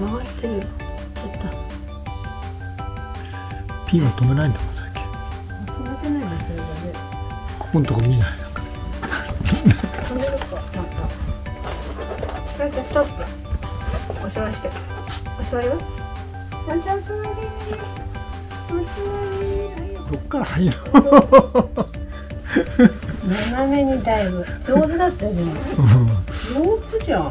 回してるよ。ピンは止めないんだもん、さっき止めてないの、それだね。ここのとこ見ない。止めるか、またそれでストップ。お座りして、お座りよ、お座り、お座り。どっから入るの？斜めにだいぶ上手だったよね。上手じゃん。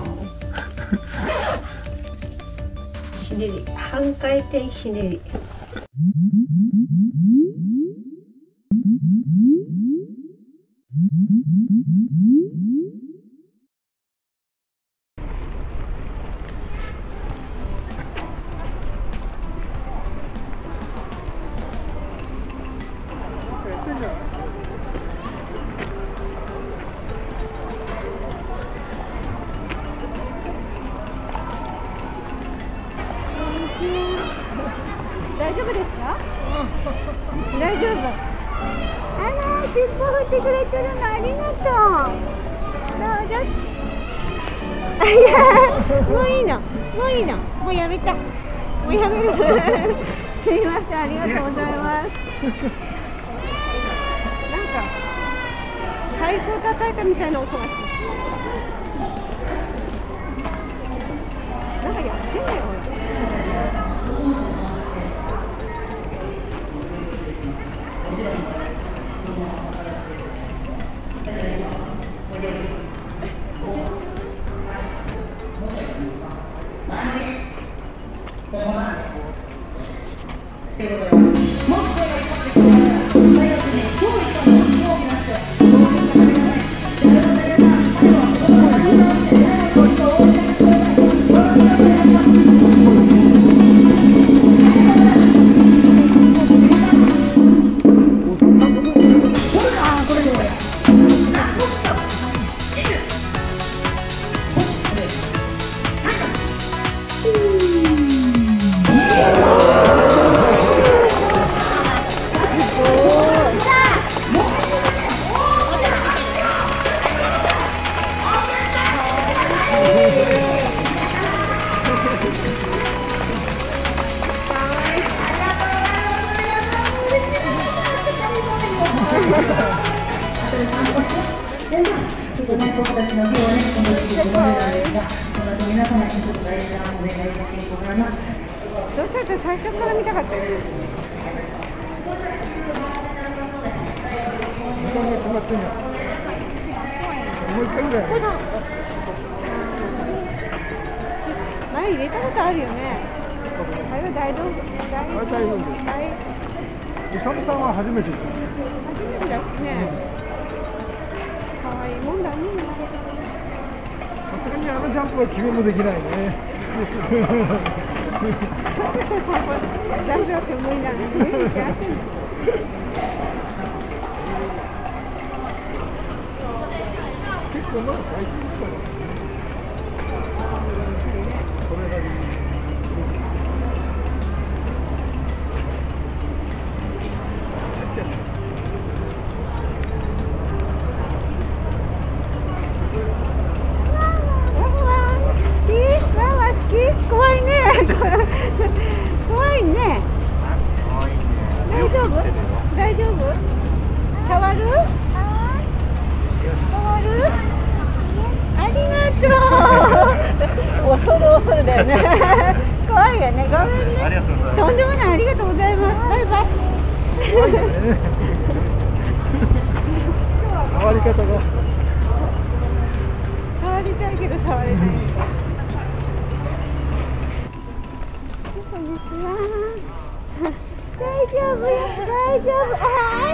ひねり、半回転ひねり。大丈夫ですか？大丈夫。あら、尻尾振ってくれてるのありがとう。どうぞ。いや、もういいの、もういいの、もうやめた、もうやめる。すいません、ありがとうございます。なんか太鼓叩いたみたいな音がする。なんかやってんだよ。どうせだったら最初から見たかったよ。前入れたことあるよね。あれは大丈夫。イサムさんは初めて。初めてだね。可愛いもんだね。さすがにあのジャンプは自分もできないね。だって無理なのね。やってない。結構まだ最近来たよ。これがいい。触りたいけど触れないみたい。こんにちは。大丈夫、大丈夫。はい。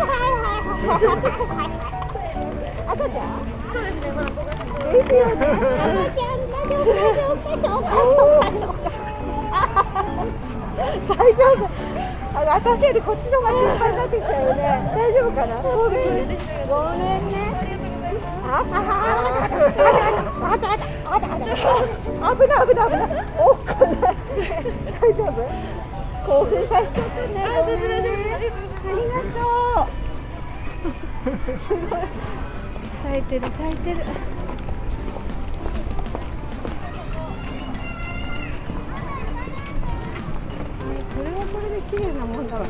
赤ちゃん？そうですね、まあ僕は。ですよね。赤ちゃん大丈夫、大丈夫。大丈夫。私よりこっちの方が心配になってきたよね。大丈夫かな。ごめんね。ごめんね。ああ、あたあたあたあた。危ない。おっかない。大丈夫。興奮させちゃったね。ありがとう。すごい。耐えてる。綺麗なもんだわね。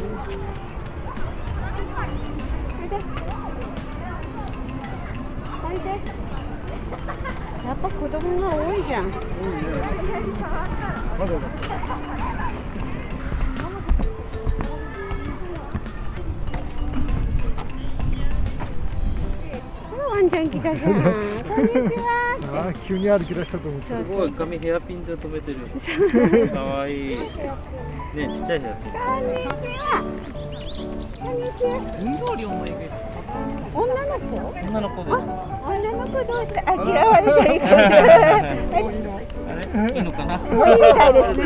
おいで。やっぱ子供が多いじゃん。ワンちゃん来たじゃん。こんにちは。急に歩き出したと思って。すごい髪ヘアピンで留めてる。可愛い。ね、ちっちゃいじゃん。こんにちは。こんにちは。運動量もいいけど。女の子？女の子です。女の子どうした？あ、嫌われていく。あれ？いいのかな？もういいみたいですね。すい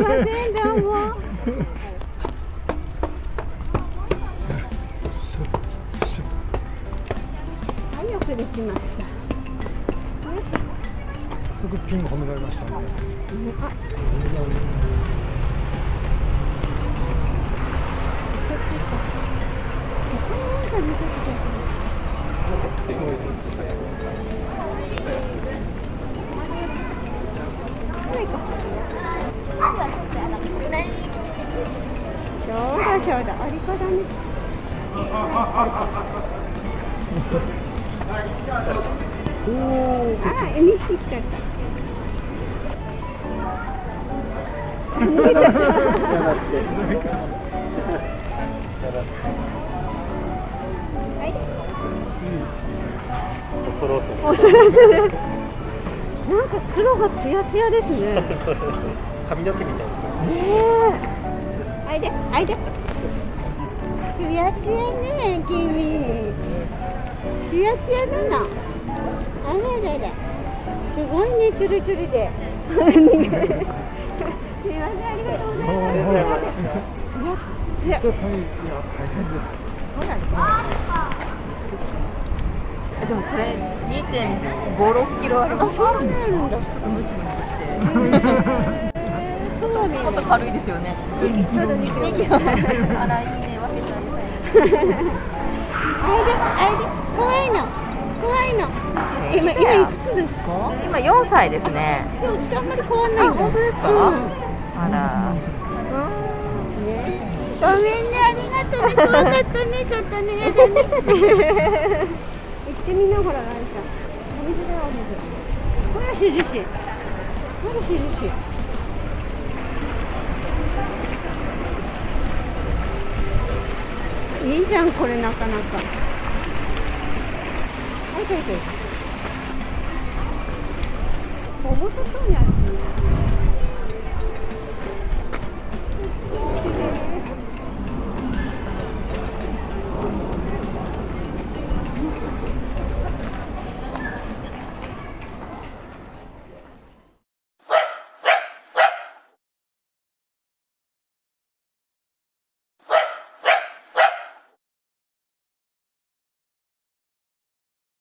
ません、どうも。できました。早速ピンを褒められましたね。そうだ、ありこだね。おお、あ、2匹来ちゃった。なんか黒がツヤツヤですね。髪の毛みたいな。あいで。ツヤツヤね、君。ツヤなの。あららら。すごいね、チュルチュルで。すみません、ありがとうございます。でもこれ 2.56 キロあるの。そうなんだ。ムチムチして。もっと軽いですよね。ちょうど2キロ。あら、いいね、分けちゃって。あいで、怖いの。今いくつですか？今4歳ですね。でもうちあんまり変わんない。本当ですか？あら。ごめんね、ありがとうね。怖かったね、ちょっとね、やだね。行ってみな、ほら、なんちゃん。お水だよ、お水。これは涼しい。いいじゃん、これなかなか。はい。面白そうにある。